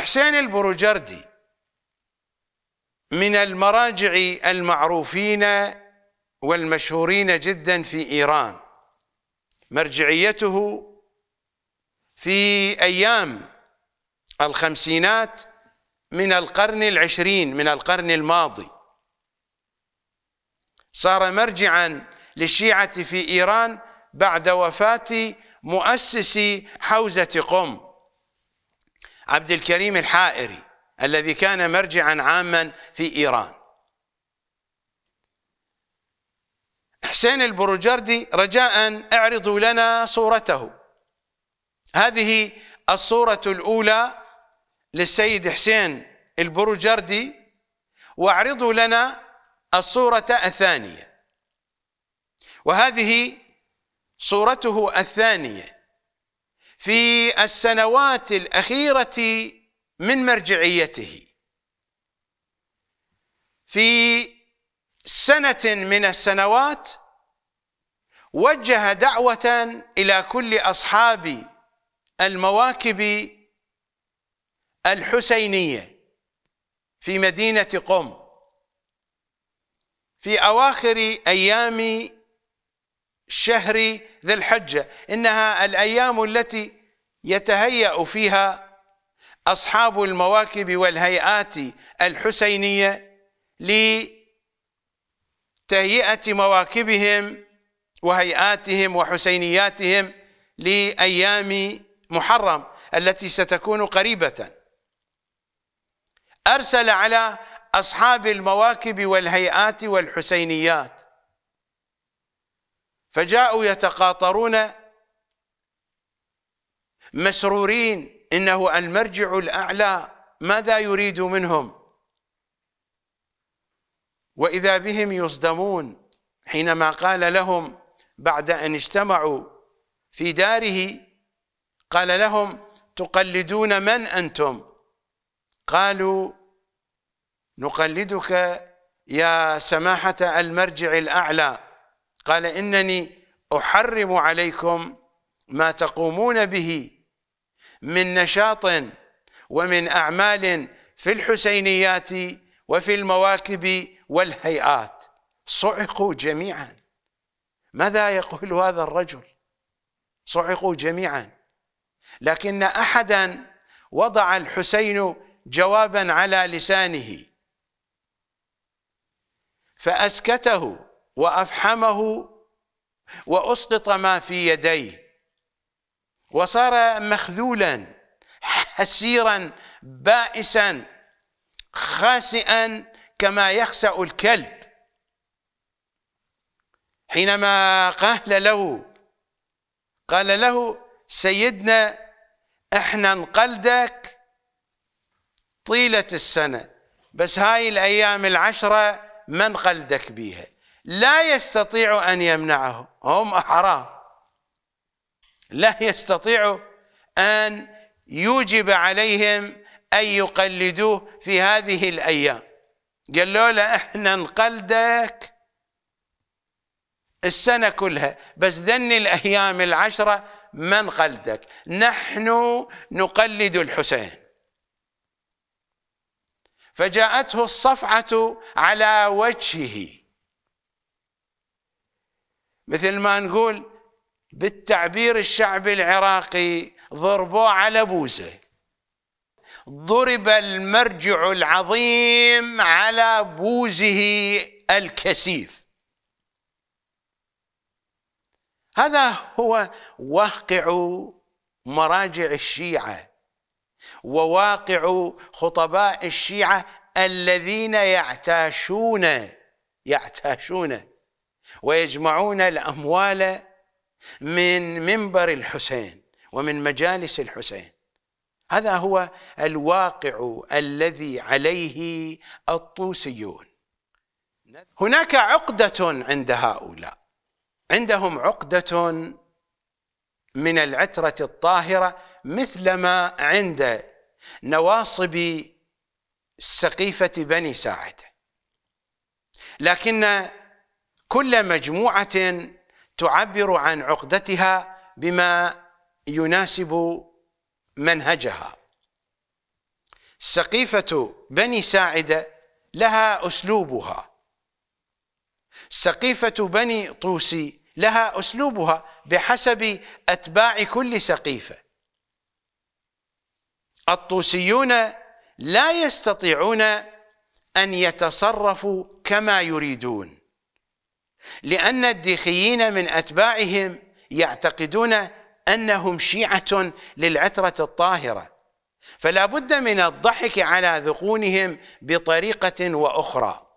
حسين البروجردي من المراجع المعروفين والمشهورين جدا في إيران، مرجعيته في أيام الخمسينات من القرن العشرين من القرن الماضي، صار مرجعا للشيعة في إيران بعد وفاة مؤسس حوزة قم عبد الكريم الحائري الذي كان مرجعا عاما في إيران. حسين البروجردي، رجاء اعرضوا لنا صورته. هذه الصورة الأولى للسيد حسين البروجردي، واعرضوا لنا الصورة الثانية، وهذه صورته الثانية في السنوات الأخيرة من مرجعيته. في سنة من السنوات وجه دعوة إلى كل أصحاب المواكب الحسينية في مدينة قم في أواخر أيام شهر ذي الحجة، إنها الأيام التي يتهيأ فيها أصحاب المواكب والهيئات الحسينية لتهيئة مواكبهم وهيئاتهم وحسينياتهم لأيام محرم التي ستكون قريبة. أرسل على أصحاب المواكب والهيئات والحسينيات فجاءوا يتقاطرون مسرورين، إنه المرجع الأعلى، ماذا يريد منهم؟ وإذا بهم يصدمون حينما قال لهم بعد أن اجتمعوا في داره، قال لهم تقلدون من أنتم؟ قالوا نقلدك يا سماحة المرجع الأعلى. قال إنني أحرم عليكم ما تقومون به من نشاط ومن أعمال في الحسينيات وفي المواكب والهيئات. صعقوا جميعا. ماذا يقول هذا الرجل؟ صعقوا جميعا، لكن أحدا وضع الحسين جوابا على لسانه فأسكته وأفحمه وأسقط ما في يديه، وصار مخذولا حسيرا بائسا خاسئا كما يخسأ الكلب. حينما قال له سيدنا احنا نقلدك طيلة السنة، بس هاي الأيام العشرة ما نقلدك بيها. لا يستطيع أن يمنعه، هم أحرار، لا يستطيع أن يوجب عليهم أن يقلدوه في هذه الأيام. قالوا له احنا نقلدك السنة كلها، بس ذني الأيام العشرة ما نقلدك، نحن نقلد الحسين. فجاءته الصفعة على وجهه، مثل ما نقول بالتعبير الشعبي العراقي ضربوه على بوزه. ضرب المرجع العظيم على بوزه الكثيف. هذا هو واقع مراجع الشيعة وواقع خطباء الشيعة الذين يعتاشون ويجمعون الأموال من منبر الحسين ومن مجالس الحسين. هذا هو الواقع الذي عليه الطوسيون. هناك عقدة عند هؤلاء، عندهم عقدة من العترة الطاهرة، مثلما عند نواصب سقيفة بني ساعدة، لكن كل مجموعة تعبر عن عقدتها بما يناسب منهجها. سقيفة بني ساعدة لها أسلوبها، سقيفة بني طوسي لها أسلوبها بحسب أتباع كل سقيفة. الطوسيون لا يستطيعون أن يتصرفوا كما يريدون، لأن الديخيين من أتباعهم يعتقدون أنهم شيعة للعترة الطاهرة، فلا بد من الضحك على ذقونهم بطريقة وأخرى.